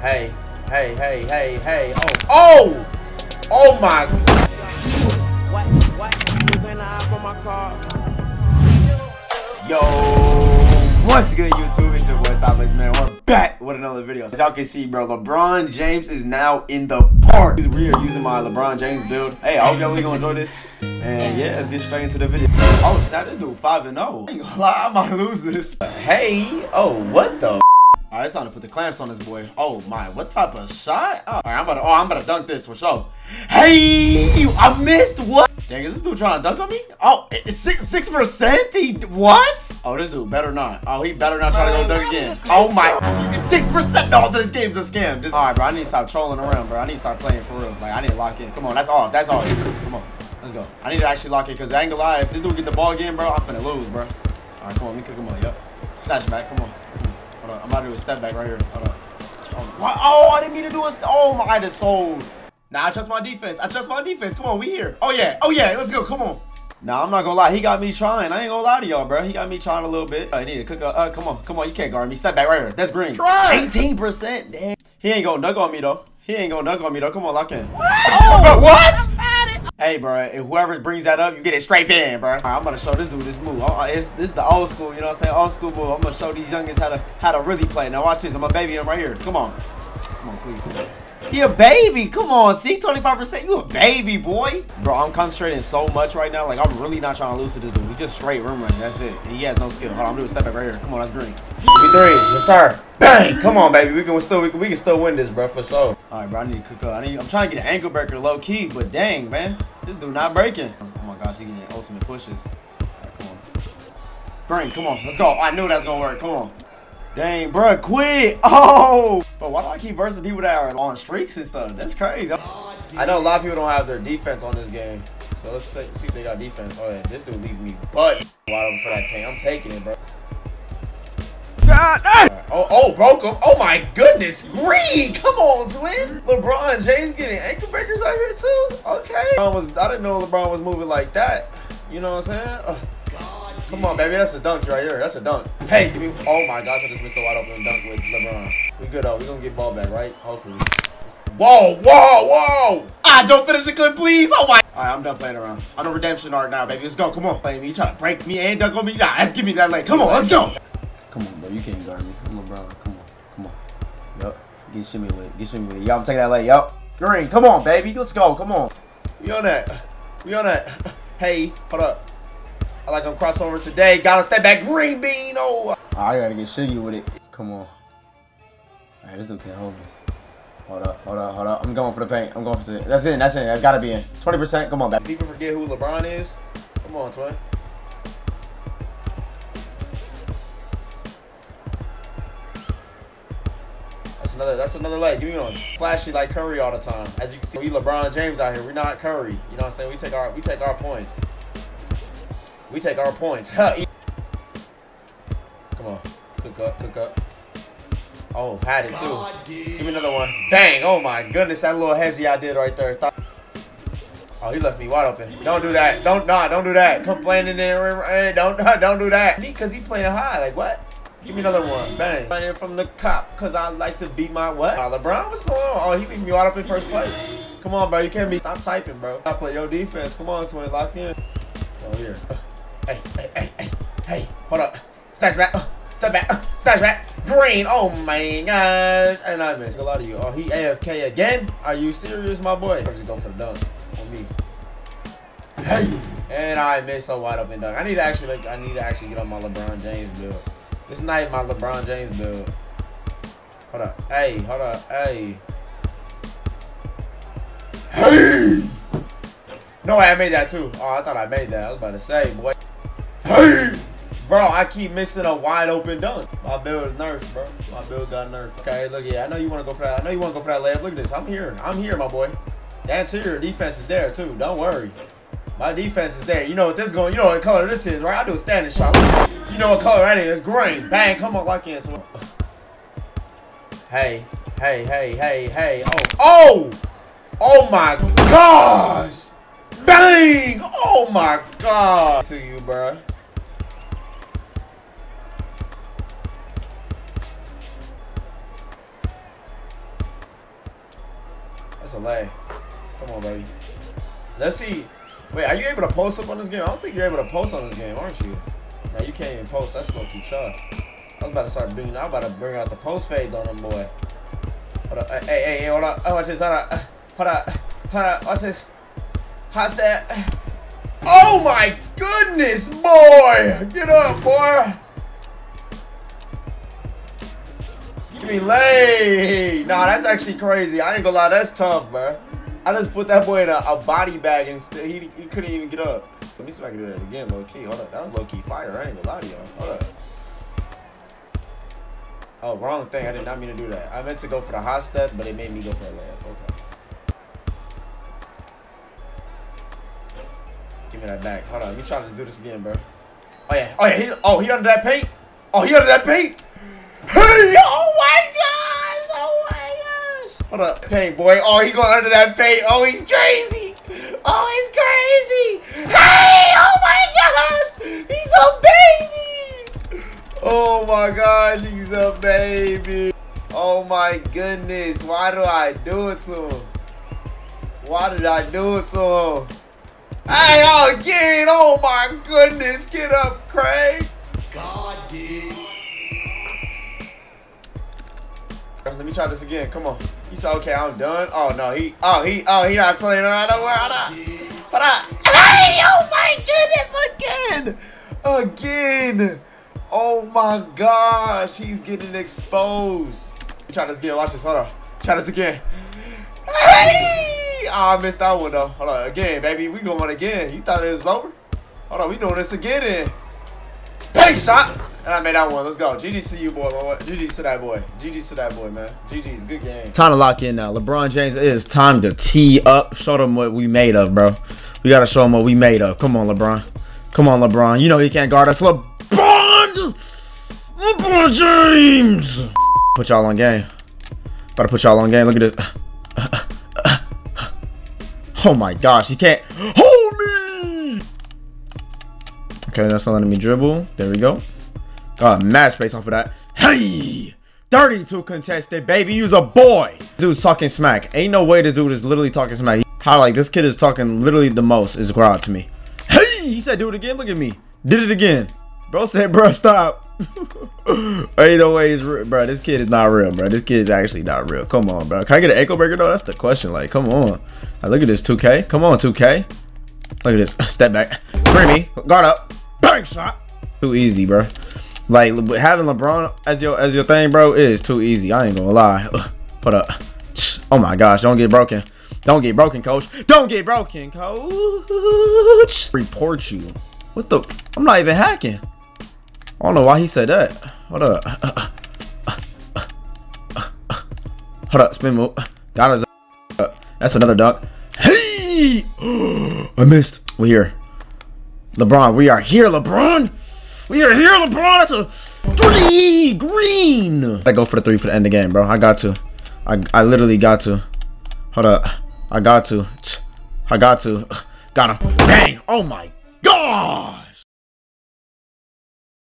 Hey. Oh my God. Yo, what's good, YouTube? It's your boy Syplex, man. We're back with another video. As y'all can see, bro, LeBron James is now in the park. We are using my LeBron James build. Hey, I hope y'all really gonna enjoy this. And yeah, let's get straight into the video. Oh, snap, this dude 5-0. I ain't gonna lie, I might lose this. Hey, oh, what the? All right, it's time to put the clamps on this boy. Oh my, what type of shot? Oh, all right, I'm about to dunk this for sure. Hey, I missed what? Dang, is this dude trying to dunk on me? Oh, it's 6%? He, what? Oh, this dude better not. Oh, he better not try to go dunk again. Oh my, 6%? No, this game's a scam. All right, bro, I need to stop trolling around, bro. I need to start playing for real. Like, I need to lock in. Come on, that's off. That's off. Come on, let's go. I need to actually lock in because I ain't gonna lie. If this dude get the ball again, bro, I'm finna lose, bro. All right, come on, let me cook him up. Yep. Snatch back, come on. Hold on, I'm about to do a step back right here. Hold on. Oh, I didn't mean to do a I just sold. Nah, I trust my defense. I trust my defense. Come on, we here. Oh, yeah. Oh, yeah. Let's go. Come on. Nah, I'm not going to lie. He got me trying. I ain't going to lie to y'all, bro. He got me trying a little bit. I need to cook up. Come on. Come on. You can't guard me. Step back right here. That's green. Try. 18%. Damn. He ain't going to dunk on me, though. He ain't going to dunk on me, though. Come on, lock in. What? Oh, what? Hey, bro, if whoever brings that up, you get it straight in, bro. All right, I'm going to show this dude this move. This is the old school, you know what I'm saying? Old school move. I'm going to show these youngins how to really play. Now, watch this. I'm going to baby him right here. Come on. Come on, please. He a baby. Come on, see? 25%. You a baby, boy. Bro, I'm concentrating so much right now. Like, I'm really not trying to lose to this dude. He just straight rim running. That's it. And he has no skill. Hold on, I'm doing a step back right here. Come on, that's green. 3. Yes, sir. Bang! Come on, baby. We can still win this, bro, for sure. All right, bro, I need to cook up. I'm trying to get an ankle breaker low key, but dang, man. This dude not breaking. Oh my gosh, he getting ultimate pushes. All right, come on. Green, come on. Let's go. I knew that's gonna work. Come on. Dang, bro, quit. Oh! But why do I keep versing people that are on streaks and stuff? That's crazy. I know a lot of people don't have their defense on this game. So let's see if they got defense. Oh, yeah, this dude leaving me butt wide open for that paint. I'm taking it, bro. God. Right. Oh, broke him. Oh, my goodness. Green. Come on, twin. LeBron James getting ankle breakers out here, too. Okay. I didn't know LeBron was moving like that. You know what I'm saying? Come on, baby. That's a dunk right here. That's a dunk. Hey, give me. Oh, my gosh. I just missed the wide open dunk with LeBron. We good, though. We're going to get ball back, right? Hopefully. Whoa. Ah, don't finish the clip, please. Oh, my. All right, I'm done playing around. I'm on redemption arc now, baby. Let's go. Come on. Play me. You trying to break me and dunk on me? Nah, let's give me that leg. Come on. Let's go. Come on, bro. You can't guard me. Come on, bro. Come on. Yup. Get shimmy with it. Y'all, I'm taking that leg. Yup. Green. Come on, baby. Let's go. Come on. We on that. Hey, hold up. I like I'm crossover today. Gotta step back. Green bean. Oh. I gotta get shiggy with it. Come on. Alright, this dude can't hold me. Hold up. I'm going for the paint. That's in. That's gotta be in. 20%. Come on, baby. People forget who LeBron is. Come on, twin. That's another leg. Give me one. Flashy like Curry all the time. As you can see, we LeBron James out here. We're not Curry. You know what I'm saying? We take our points. Come on. Let's cook up. Oh, had it too. Give me another one. Dang. Oh my goodness. That little hezzy I did right there. Oh, he left me wide open. Don't do that. Don't do that. Complaining there. Don't do that. Because he playing high. Like what? Give me another one. Bang. Right here from the cop, because I like to beat my what? LeBron, what's going on? Oh, he leaving me wide up in first place. Come on, bro. You can't be. Stop typing, bro. I play your defense. Come on, twin. Lock in. Oh, here. Hey. Hold up. Snatch back. Step back. Green. Oh, my gosh. And I missed. A lot of you. Oh, he AFK again? Are you serious, my boy? I'll just go for the dunk on me. Hey. And I missed a wide open dunk. I need to actually get on my LeBron James build. This is not even my LeBron James build. Hold up. Hey. Hey! No way I made that too. Oh, I thought I made that. I was about to say, boy. Hey! Bro, I keep missing a wide open dunk. My build is nerfed, bro. My build got nerfed. Okay, look, yeah. I know you want to go for that. layup. Look at this. I'm here, my boy. The interior defense is there too. Don't worry. My defense is there. You know what this going. You know what color this is, right? I do a standing shot. You know what color that is? It's green. Bang! Come on, lock in. Hey! Oh my gosh! Bang! Oh my god! To you, bro. That's a lag. Come on, baby. Let's see. Wait, are you able to post up on this game? I don't think you're able to post on this game, aren't you? Now you can't even post. That's low-key tough. I was about to start bringing. I was about to bring out the post fades on them, boy. Hold up. Hey, hold up. Oh, watch this. Hold up. Hold up. Hold up. Watch this. How's that? Oh my goodness, boy! Get up, boy! Give me lay. Nah, that's actually crazy. I ain't gonna lie, that's tough, bro. I just put that boy in a body bag and still, he couldn't even get up. Let me see if I can do that again, low key. Hold up, that was low key fire. I ain't gonna lie to y'all. Hold up. Oh, wrong thing. I did not mean to do that. I meant to go for the hot step, but it made me go for a layup. Okay. Give me that back. Hold on, let me try to do this again, bro. Oh yeah. Oh yeah. He under that paint. Oh, he under that paint. Hey! Oh my gosh! Oh my gosh! Hold up, paint boy. Oh, he going under that paint. Oh, he's crazy. Oh, he's crazy. Hey! Oh my gosh! He's a baby. Oh my gosh, he's a baby. Oh my goodness! Why do I do it to him? Why did I do it to him? Hey, oh, again! Oh my goodness! Get up, Craig. God did. Let me try this again. Come on. He said, okay, I'm done. Oh, no. He not playing around nowhere. Hold on. Hey, oh my goodness. Again. Oh my gosh. He's getting exposed. Let me try this again. Watch this. Hold on. Try this again. Hey. Oh, I missed that one, though. Hold on. Again, baby. We going again. You thought it was over? Hold on. We doing this again, then. Big shot. And I made that one. Let's go. GG's to you, boy. GG's to that boy. GG's to that boy, man. GG's. Good game. Time to lock in now. LeBron James, it is time to tee up. Show them what we made of, bro. We got to show them what we made of. Come on, LeBron. Come on, LeBron. You know he can't guard us. LeBron! LeBron James! Put y'all on game. About to put y'all on game. Look at this. Oh, my gosh. He can't. Hold me! Okay, that's not letting me dribble. There we go. Mad space off of that. Hey! 32 contested, baby. You's a boy. Dude's talking smack. Ain't no way this dude is literally talking smack. How, like, this kid is talking literally the most is wild to me. Hey! He said, do it again. Look at me. Did it again. Bro said, bro, stop. Ain't no way he's real. Bro, this kid is not real, bro. This kid is actually not real. Come on, bro. Can I get an ankle breaker, though? That's the question. Like, come on. Like, look at this, 2K. Come on, 2K. Look at this. Step back. Creamy. Guard up. Bang shot. Too easy, bro. Like, having LeBron as your thing, bro, is too easy. I ain't gonna lie. Put up. Oh my gosh, don't get broken. Don't get broken, coach. Don't get broken, coach. Report you. What the? I'm not even hacking. I don't know why he said that. Hold up. Hold up, spin move. Got his up. That's another dunk. Hey! I missed. We're here. LeBron, we are here, LeBron. We are here, LeBron. That's a three, green. I go for the three for the end of the game, bro. I got to. I literally got to. Hold up. I got to. I got to. Got him. Bang. Oh, my God.